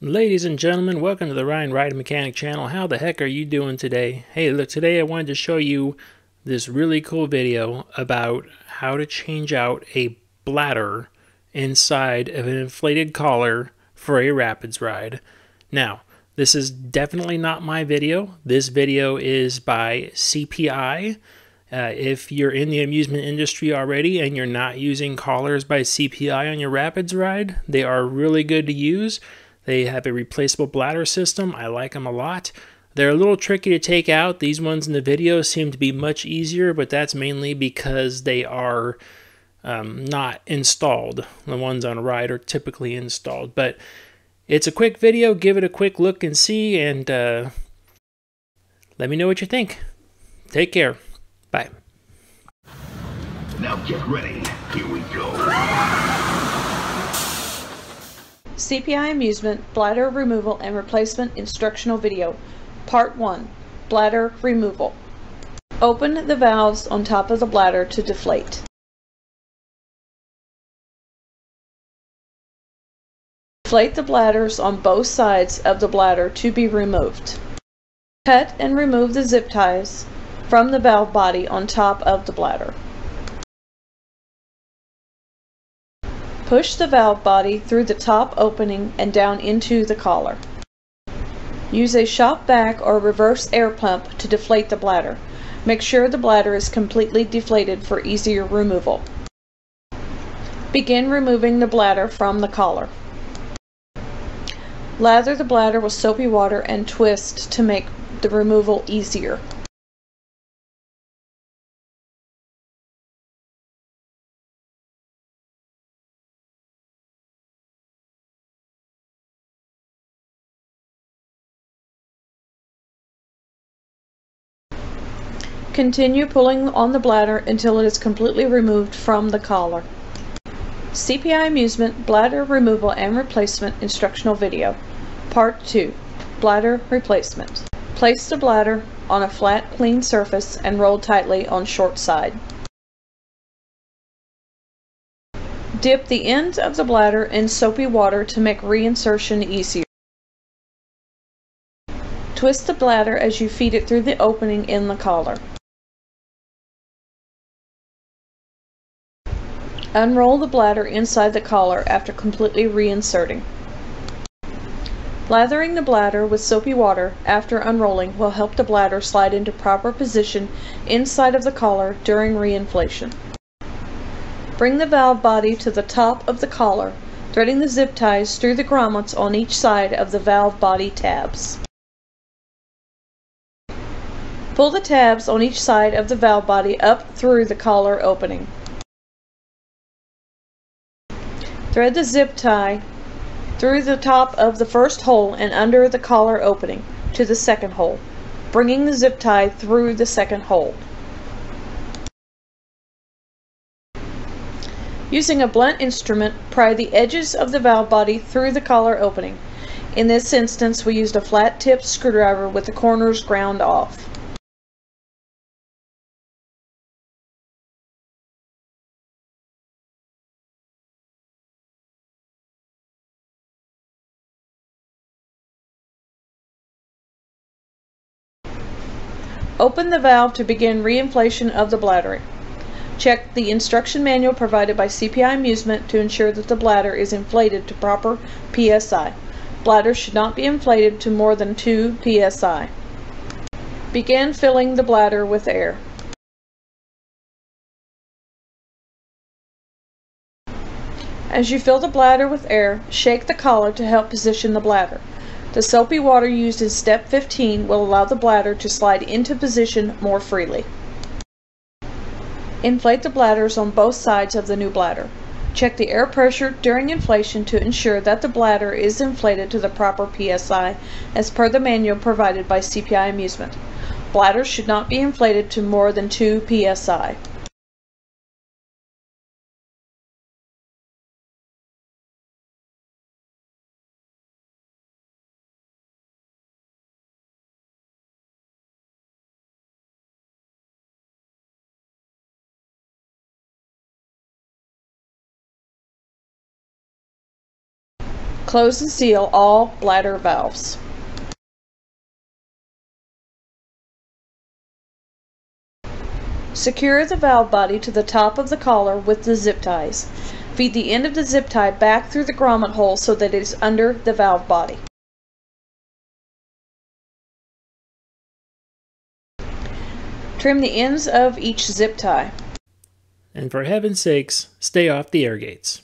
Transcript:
Ladies and gentlemen, welcome to the Ryan Ride Mechanic channel. How the heck are you doing today? Hey, look, today I wanted to show you this really cool video about how to change out a bladder inside of an inflated collar for a rapids ride. Now, this is definitely not my video. This video is by CPI. If you're in the amusement industry already and you're not using collars by CPI on your rapids ride, they are really good to use. They have a replaceable bladder system. I like them a lot. They're a little tricky to take out. These ones in the video seem to be much easier, but that's mainly because they are not installed. The ones on ride are typically installed. But it's a quick video. Give it a quick look and see, and let me know what you think. Take care. Bye. Now get ready. Here we go. CPI Amusement Bladder Removal and Replacement Instructional Video Part 1. Bladder Removal. Open the valves on top of the bladder to deflate. Deflate the bladders on both sides of the bladder to be removed. Cut and remove the zip ties from the valve body on top of the bladder. Push the valve body through the top opening and down into the collar. Use a shop vac or reverse air pump to deflate the bladder. Make sure the bladder is completely deflated for easier removal. Begin removing the bladder from the collar. Lather the bladder with soapy water and twist to make the removal easier. Continue pulling on the bladder until it is completely removed from the collar. CPI Amusement Bladder Removal and Replacement Instructional Video Part 2. Bladder Replacement. Place the bladder on a flat, clean surface and roll tightly on short side. Dip the ends of the bladder in soapy water to make reinsertion easier. Twist the bladder as you feed it through the opening in the collar. Unroll the bladder inside the collar after completely reinserting. Lathering the bladder with soapy water after unrolling will help the bladder slide into proper position inside of the collar during reinflation. Bring the valve body to the top of the collar, threading the zip ties through the grommets on each side of the valve body tabs. Pull the tabs on each side of the valve body up through the collar opening. Thread the zip tie through the top of the first hole and under the collar opening to the second hole, bringing the zip tie through the second hole. Using a blunt instrument, pry the edges of the valve body through the collar opening. In this instance, we used a flat-tipped screwdriver with the corners ground off. Open the valve to begin reinflation of the bladder. Check the instruction manual provided by CPI Amusement to ensure that the bladder is inflated to proper PSI. Bladder should not be inflated to more than 2 PSI. Begin filling the bladder with air. As you fill the bladder with air, shake the collar to help position the bladder. The soapy water used in step 15 will allow the bladder to slide into position more freely. Inflate the bladders on both sides of the new bladder. Check the air pressure during inflation to ensure that the bladder is inflated to the proper PSI as per the manual provided by CPI Amusement. Bladders should not be inflated to more than 2 PSI. Close and seal all bladder valves. Secure the valve body to the top of the collar with the zip ties. Feed the end of the zip tie back through the grommet hole so that it is under the valve body. Trim the ends of each zip tie. And for heaven's sakes, stay off the air gates.